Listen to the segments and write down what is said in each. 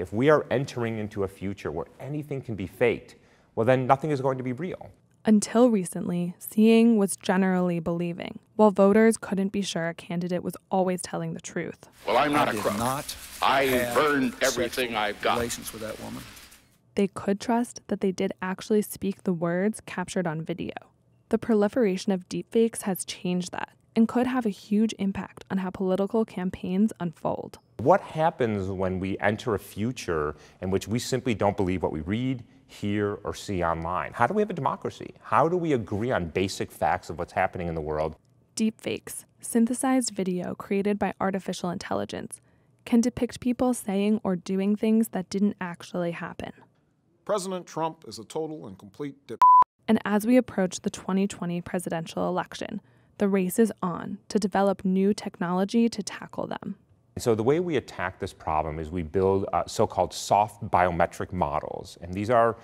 If we are entering into a future where anything can be faked, well then nothing is going to be real. Until recently, seeing was generally believing, while voters couldn't be sure a candidate was always telling the truth. Well, I'm not a crook. I burned everything I've got. Relations with that woman. They could trust that they did actually speak the words captured on video. The proliferation of deepfakes has changed that and could have a huge impact on how political campaigns unfold. What happens when we enter a future in which we simply don't believe what we read, hear, or see online? How do we have a democracy? How do we agree on basic facts of what's happening in the world? Deepfakes, synthesized video created by artificial intelligence, can depict people saying or doing things that didn't actually happen. President Trump is a total and complete dipshit. And as we approach the 2020 presidential election, the race is on to develop new technology to tackle them. So the way we attack this problem is we build so-called soft biometric models. And these are,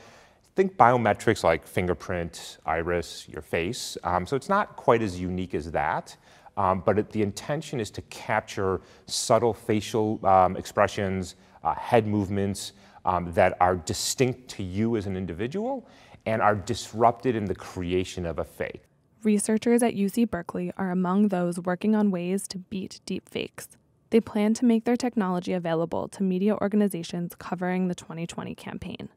think biometrics like fingerprint, iris, your face. So it's not quite as unique as that. But the intention is to capture subtle facial expressions, head movements that are distinct to you as an individual and are disrupted in the creation of a fake. Researchers at UC Berkeley are among those working on ways to beat deepfakes. They plan to make their technology available to media organizations covering the 2020 campaign.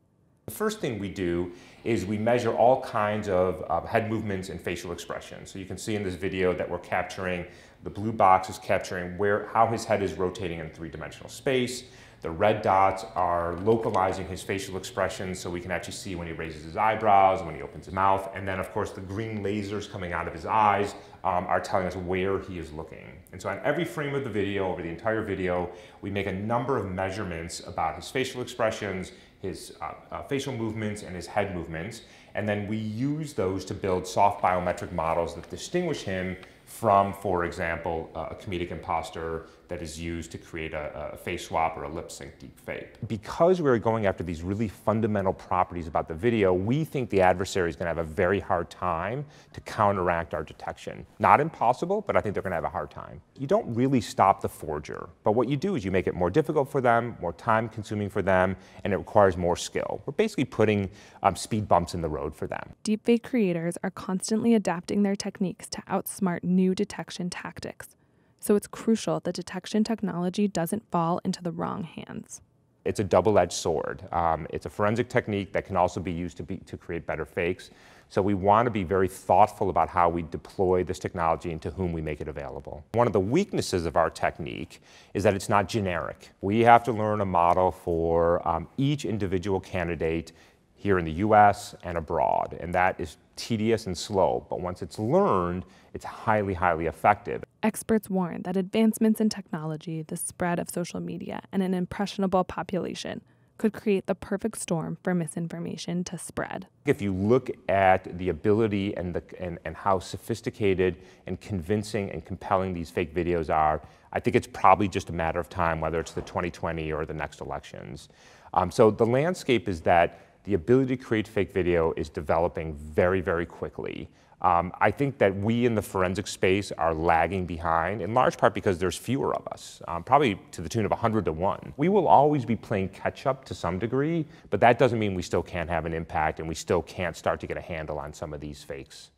The first thing we do is we measure all kinds of head movements and facial expressions. So you can see in this video that we're capturing, the blue box is capturing how his head is rotating in three-dimensional space. The red dots are localizing his facial expressions so we can actually see when he raises his eyebrows, when he opens his mouth. And then, of course, the green lasers coming out of his eyes are telling us where he is looking. And so on every frame of the video, over the entire video, we make a number of measurements about his facial expressions, his facial movements, and his head movements. And then we use those to build soft biometric models that distinguish him from, for example, a comedic imposter that is used to create a face swap or a lip sync deep fake. Because we're going after these really fundamental properties about the video, we think the adversary is going to have a very hard time to counteract our detection. Not impossible, but I think they're going to have a hard time. You don't really stop the forger, but what you do is you make it more difficult for them, more time consuming for them, and it requires more skill. We're basically putting speed bumps in the road for them. Deepfake creators are constantly adapting their techniques to outsmart new detection tactics, so it's crucial that detection technology doesn't fall into the wrong hands. It's a double-edged sword. It's a forensic technique that can also be used to create better fakes, so we want to be very thoughtful about how we deploy this technology and to whom we make it available. One of the weaknesses of our technique is that it's not generic. We have to learn a model for each individual candidate here in the US and abroad, and that is tedious and slow, but once it's learned, it's highly, highly effective. Experts warn that advancements in technology, the spread of social media, and an impressionable population could create the perfect storm for misinformation to spread. If you look at the ability and how sophisticated and convincing and compelling these fake videos are, I think it's probably just a matter of time, whether it's the 2020 or the next elections. So the landscape is that the ability to create fake video is developing very, very quickly. I think that we in the forensic space are lagging behind, in large part because there's fewer of us, probably to the tune of 100 to 1. We will always be playing catch up to some degree, but that doesn't mean we still can't have an impact and we still can't start to get a handle on some of these fakes.